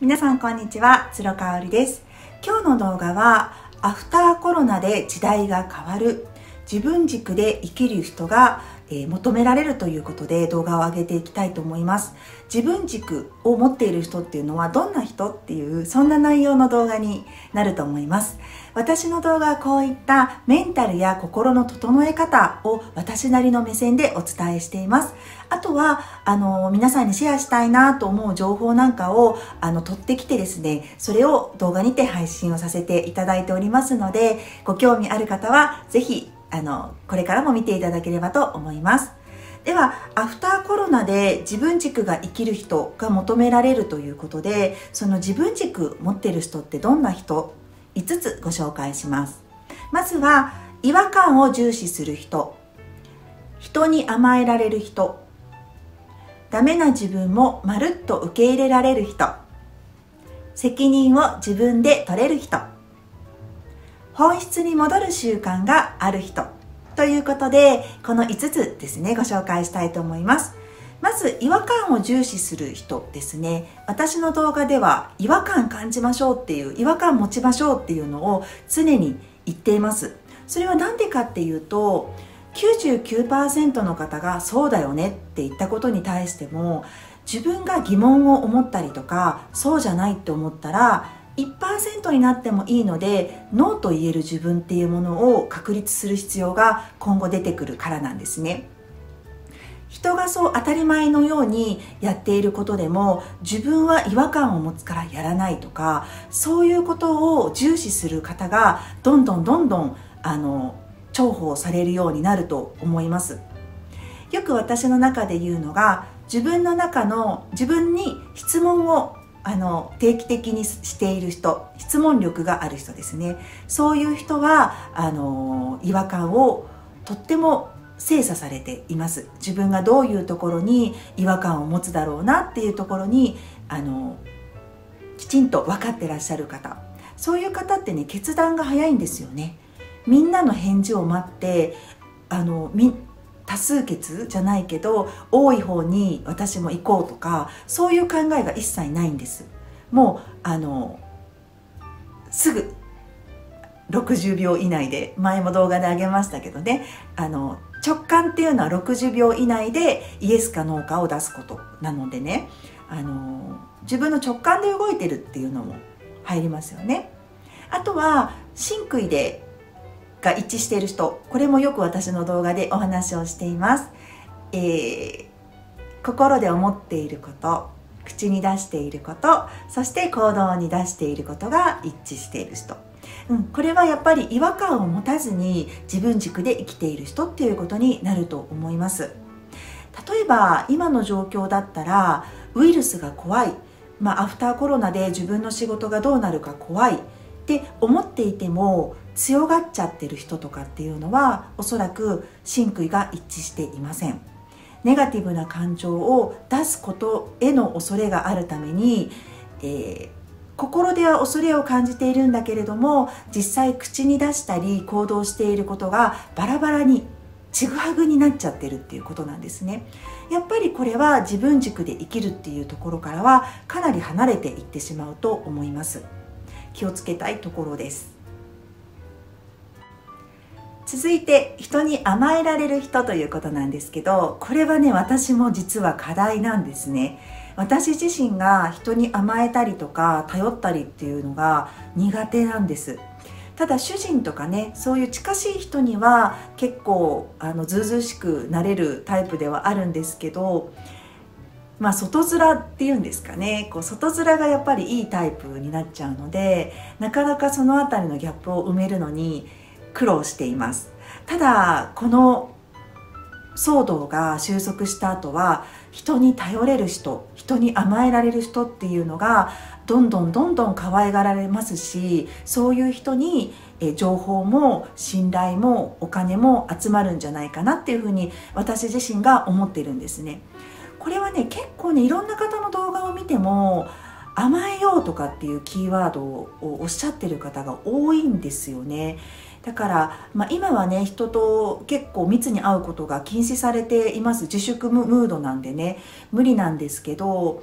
皆さんこんにちは、つろかおりです。今日の動画はアフターコロナで時代が変わる、自分軸で生きる人が求められるということで動画を上げていきたいと思います。自分軸を持っている人っていうのはどんな人っていう、そんな内容の動画になると思います。私の動画はこういったメンタルや心の整え方を私なりの目線でお伝えしています。あとは皆さんにシェアしたいなと思う情報なんかを取ってきてですね、それを動画にて配信をさせていただいておりますので、ご興味ある方はぜひこれからも見ていただければと思います。では、アフターコロナで自分軸が生きる人が求められるということで、その自分軸持ってる人ってどんな人5つご紹介します。まずは違和感を重視する人、人に甘えられる人、ダメな自分もまるっと受け入れられる人、責任を自分で取れる人、本質に戻る習慣がある人ということで、この5つですね、ご紹介したいと思います。まず違和感を重視する人ですね。私の動画では違和感感じましょうっていう、違和感持ちましょうっていうのを常に言っています。それは何でかっていうと、 99% の方がそうだよねって言ったことに対しても、自分が疑問を思ったりとか、そうじゃないって思ったら1% になってもいいので、ノーと言える自分っていうものを確立する必要が今後出てくるからなんですね。人がそう当たり前のようにやっていることでも、自分は違和感を持つからやらないとか、そういうことを重視する方がどんどんどんどん重宝されるようになると思います。よく私の中で言うのが、自分に質問を定期的にしている人、質問力がある人ですね。そういう人は違和感をとっても精査されています。自分がどういうところに違和感を持つだろうなっていうところにきちんと分かってらっしゃる方、そういう方ってね、決断が早いんですよね。みんなの返事を待って、多数決じゃないけど多い方に私も行こうとか、そういう考えが一切ないんです。もうすぐ60秒以内で、前も動画であげましたけどね、直感っていうのは60秒以内でイエスかノーかを出すことなのでね、自分の直感で動いてるっていうのも入りますよね。あとは神悔でが一致している人、これもよく私の動画でお話をしています。心で思っていること、口に出していること、そして行動に出していることが一致している人、これはやっぱり違和感を持たずに自分軸で生きている人っていうことになると思います。例えば今の状況だったら、ウイルスが怖い、アフターコロナで自分の仕事がどうなるか怖いって思っていても強がっちゃってる人とかっていうのは、おそらく神悔が一致していません。ネガティブな感情を出すことへの恐れがあるために、心では恐れを感じているんだけれども、実際口に出したり行動していることがバラバラにちぐはぐになっちゃってるっていうことなんですね。やっぱりこれは自分軸で生きるっていうところからはかなり離れていってしまうと思います。気をつけたいところです。続いて人に甘えられる人ということなんですけど、これはね、私も実は課題なんですね。私自身が人に甘えたりとか頼ったりっていうのが苦手なんです。ただ主人とかね、そういう近しい人には結構ずうずうしくなれるタイプではあるんですけど、外面っていうんですかね、外面がやっぱりいいタイプになっちゃうので、なかなかその辺りのギャップを埋めるのに苦労しています。ただこの騒動が収束した後は、人に頼れる人、人に甘えられる人っていうのがどんどんどんどん可愛がられますし、そういう人に情報も信頼もお金も集まるんじゃないかなっていうふうに私自身が思ってるんですね。これはね、結構ね、いろんな方の動画を見ても甘えようとかっていうキーワードをおっしゃってる方が多いんですよね。だから、今はね、人と結構密に会うことが禁止されています。自粛ムードなんでね、無理なんですけど、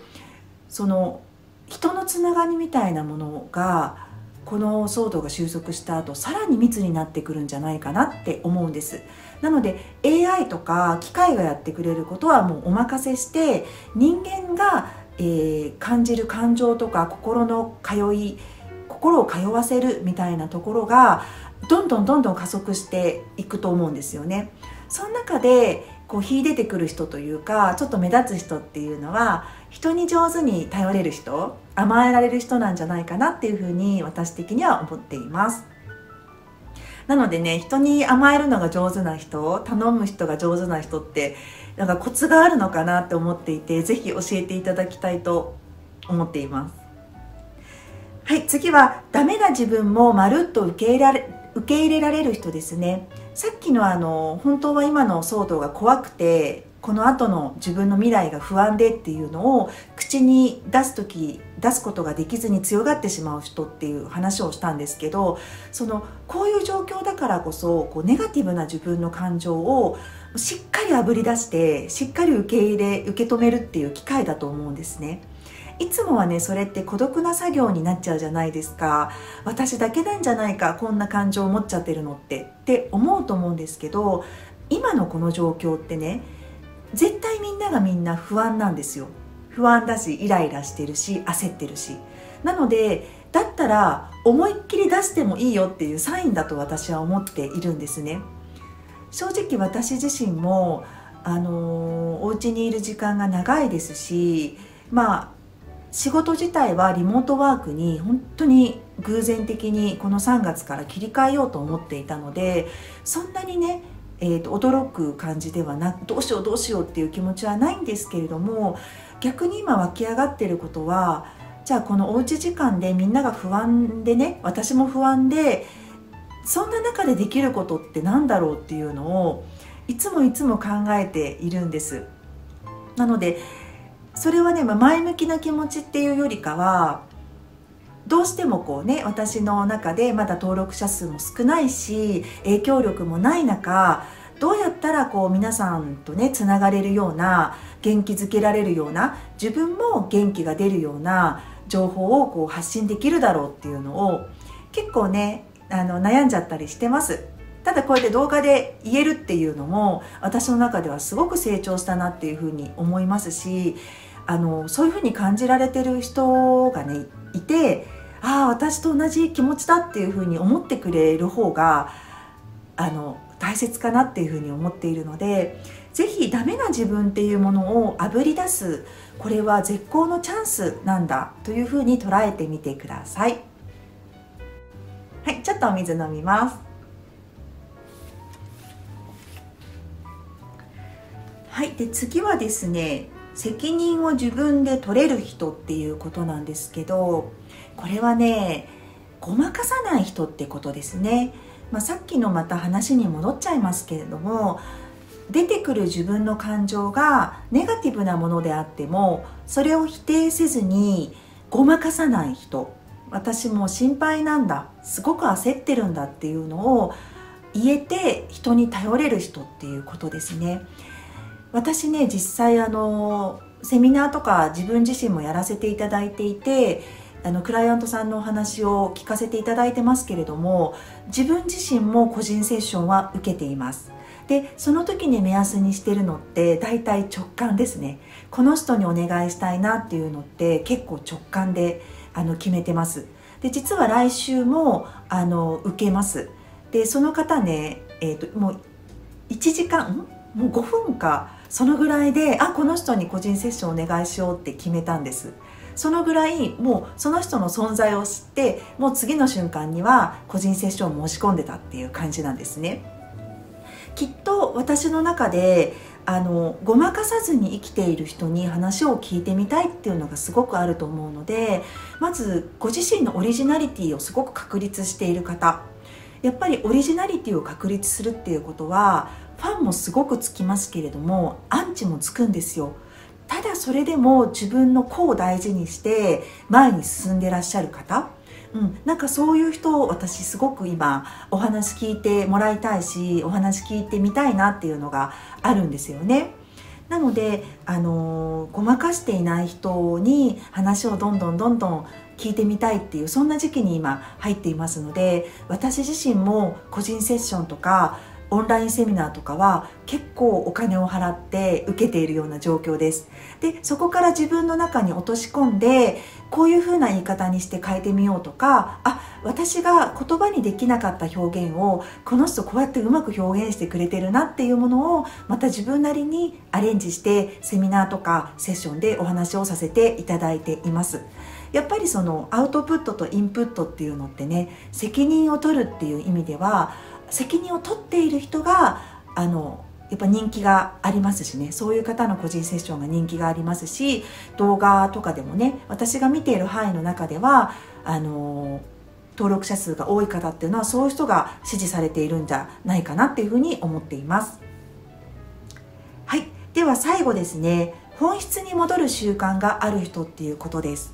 人のつながりみたいなものがこの騒動が収束した後さらに密になってくるんじゃないかなって思うんです。なので AI とか機械がやってくれることはもうお任せして、人間が感じる感情とか心を通わせるみたいなところがどんどん加速していくと思うんですよね。その中でこう秀でてくる人というか、ちょっと目立つ人っていうのは人に上手に頼れる人、甘えられる人なんじゃないかなっていうふうに私的には思っています。なのでね、人に甘えるのが上手な人、頼む人が上手な人ってなんかコツがあるのかなって思っていて、ぜひ教えていただきたいと思っています。はい、次はダメな自分もまるっと受け入れられる人ですね。さっきの本当は今の騒動が怖くてこの後の自分の未来が不安でっていうのを口に出すことができずに強がってしまう人っていう話をしたんですけど、こういう状況だからこそネガティブな自分の感情をしっかりあぶり出してしっかり受け止めるっていう機会だと思うんですね。いつもはね、それって孤独な作業になっちゃうじゃないですか。私だけなんじゃないか、こんな感情を持っちゃってるのって思うと思うんですけど、今のこの状況ってね、絶対みんな不安なんですよ。不安だしイライラしてるし焦ってるし、なのでだったら思いっきり出してもいいよっていうサインだと私は思っているんですね。正直私自身もお家にいる時間が長いですし、仕事自体はリモートワークに本当に偶然的にこの3月から切り替えようと思っていたので、そんなにね、驚く感じではなく、どうしようっていう気持ちはないんですけれども、逆に今湧き上がっていることは、じゃあこのおうち時間でみんなが不安でね、私も不安で、そんな中でできることってなんだろうっていうのをいつも考えているんです。なのでそれはね、前向きな気持ちっていうよりかは、どうしても私の中でまだ登録者数も少ないし影響力もない中、どうやったら皆さんとねつながれるような、元気づけられるような、自分も元気が出るような情報を発信できるだろうっていうのを結構ね悩んじゃったりしてます。ただこうやって動画で言えるっていうのも私の中ではすごく成長したなっていうふうに思いますし、そういうふうに感じられてる人がねいて、ああ私と同じ気持ちだっていうふうに思ってくれる方が大切かなっていうふうに思っているので、是非ダメな自分っていうものをあぶり出す、これは絶好のチャンスなんだというふうに捉えてみてください。はい、ちょっとお水飲みます。はい、で次はですね、責任を自分で取れる人っていうことなんですけど、これはねごまかさない人ってことですね。さっきのまた話に戻っちゃいますけれども、出てくる自分の感情がネガティブなものであってもそれを否定せずにごまかさない人、私も心配なんだ、すごく焦ってるんだっていうのを言えて人に頼れる人っていうことですね。私ね実際セミナーとか自分自身もやらせていただいていて、クライアントさんのお話を聞かせていただいてますけれども、自分自身も個人セッションは受けています。でその時に目安にしてるのって大体直感ですね。この人にお願いしたいなっていうのって結構直感で決めてます。で実は来週も受けます。でその方ね、もう1時間もう5分かそのぐらいで、あこの人に個人セッションお願いしようって決めたんです。そのぐらいもうその人の存在を知って、もう次の瞬間には個人セッションを申し込んでたっていう感じなんですね。きっと私の中でごまかさずに生きている人に話を聞いてみたいっていうのがすごくあると思うので、まずご自身のオリジナリティをすごく確立している方、やっぱりオリジナリティを確立するっていうことはファンもすごくつきますけれどもアンチもつくんですよ。ただそれでも自分の個を大事にして前に進んでらっしゃる方、なんかそういう人を私すごく今お話聞いてもらいたいし、お話聞いてみたいなっていうのがあるんですよね。なのでごまかしていない人に話をどんどん聞いてみたいっていう、そんな時期に今入っていますので、私自身も個人セッションとかオンラインセミナーとかは結構お金を払って受けているような状況です。で、そこから自分の中に落とし込んで、こういう風な言い方にして変えてみようとか、私が言葉にできなかった表現をこの人こうやってうまく表現してくれてるなっていうものを、また自分なりにアレンジしてセミナーとかセッションでお話をさせていただいています。やっぱりそのアウトプットとインプットっていうのってね、責任を取るっていう意味では、責任を取っている人がやっぱ人気がありますしね、そういう方の個人セッションが人気がありますし、動画とかでもね、私が見ている範囲の中では登録者数が多い方っていうのはそういう人が支持されているんじゃないかなっていうふうに思っています。はい、では最後ですね、本質に戻る習慣がある人っていうことです。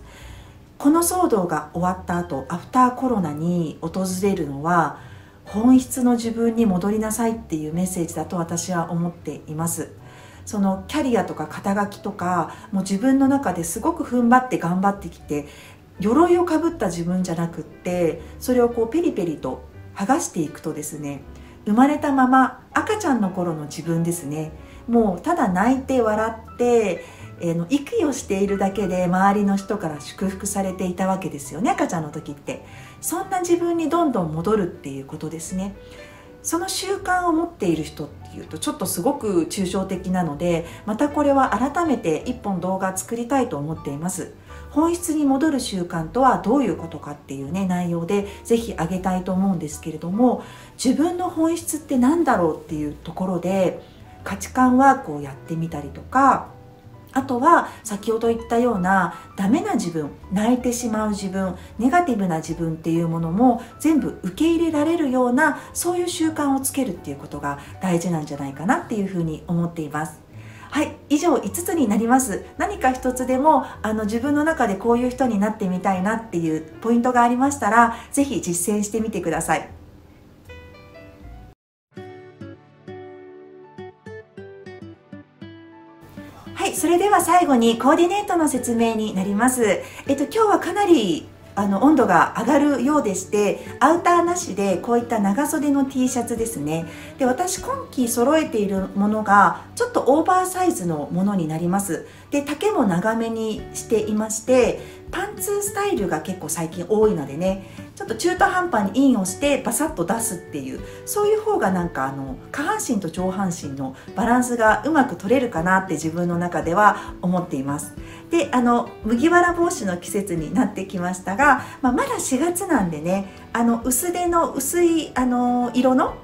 この騒動が終わった後、アフターコロナに訪れるのは本質の自分に戻りなさいっていうメッセージだと私は思っています。そのキャリアとか肩書きとか、もう自分の中ですごく踏ん張って頑張ってきて、鎧をかぶった自分じゃなくって、それをこうペリペリと剥がしていくとですね、生まれたまま赤ちゃんの頃の自分ですね、もうただ泣いて笑って息をしているだけで周りの人から祝福されていたわけですよね、赤ちゃんの時って。そんな自分にどんどん戻るっていうことですね。その習慣を持っている人っていうとちょっとすごく抽象的なので、またこれは改めて一本動画作りたいと思っています。本質に戻る習慣とはどういうことかっていうね、内容でぜひあげたいと思うんですけれども、自分の本質って何だろうっていうところで価値観ワークをやってみたりとか、あとは先ほど言ったようなダメな自分、泣いてしまう自分、ネガティブな自分っていうものも全部受け入れられるような、そういう習慣をつけるっていうことが大事なんじゃないかなっていうふうに思っています。はい、以上5つになります。何か1つでも自分の中でこういう人になってみたいなっていうポイントがありましたら、是非実践してみてください。はい、それでは最後にコーディネートの説明になります。今日はかなり温度が上がるようでして、アウターなしでこういった長袖の T シャツですね。で、私今季揃えているものがちょっとオーバーサイズのものになります。で、丈も長めにしていまして、パンツスタイルが結構最近多いのでね、ちょっと中途半端にインをしてバサッと出すっていう、そういう方がなんか下半身と上半身のバランスがうまく取れるかなって自分の中では思っています。で、麦わら帽子の季節になってきましたが、まだ4月なんでね、薄手の薄い色の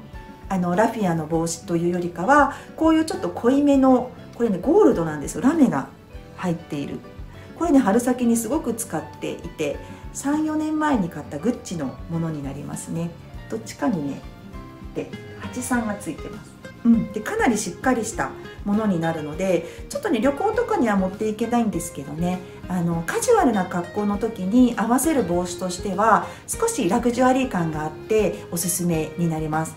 ラフィアの帽子というよりかは、こういうちょっと濃いめの、これねゴールドなんですよ、ラメが入っている。これね春先にすごく使っていて、3、4年前に買ったグッチのものになりますね。どっちかにねで83がついてます。で、かなりしっかりしたものになるので、ちょっとね旅行とかには持っていけないんですけどね、カジュアルな格好の時に合わせる帽子としては少しラグジュアリー感があっておすすめになります。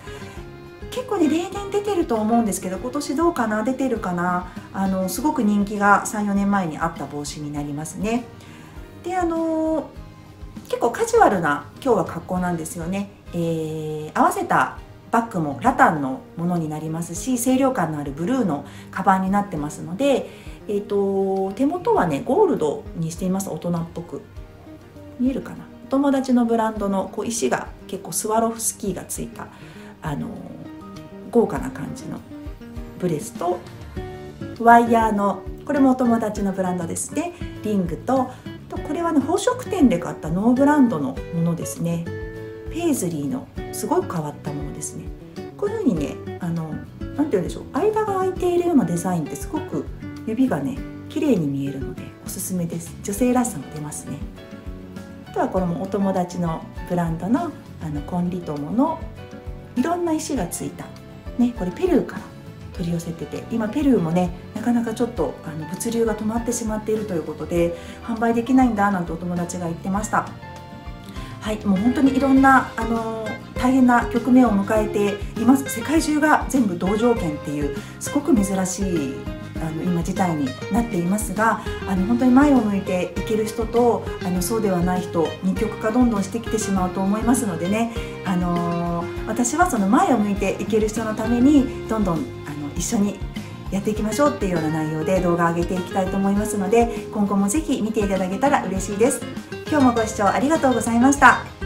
結構ね例年出てると思うんですけど、今年どうかな、出てるかな、すごく人気が3、4年前にあった帽子になりますね。で、結構カジュアルな今日は格好なんですよね。合わせたバッグもラタンのものになりますし、清涼感のあるブルーのカバンになってますので、手元はねゴールドにしています。大人っぽく見えるかな。お友達のブランドのこう石が結構スワロフスキーがついた豪華な感じのブレスと、ワイヤーのこれもお友達のブランドですね、リングと、これはね宝飾店で買ったノーブランドのものですね。ペイズリーのすごく変わったものですね。こういうふうにねなんて言うんでしょう、間が空いているようなデザインってすごく指がね綺麗に見えるのでおすすめです。女性らしさも出ますね。あとはこれもお友達のブランドのコンリトモのいろんな石がついた、ね、これペルーから取り寄せてて、今ペルーもねなかなかちょっと物流が止まってしまっているということで販売できないんだなんてお友達が言ってました。はい、もう本当にいろんな大変な局面を迎えています。世界中が全部同条件っていうすごく珍しい今事態になっていますが、本当に前を向いていける人とそうではない人、二極化どんどんしてきてしまうと思いますのでね、私はその前を向いていける人のためにどんどん一緒にやっていきましょうっていうような内容で動画を上げていきたいと思いますので、今後もぜひ見ていただけたら嬉しいです。今日もご視聴ありがとうございました。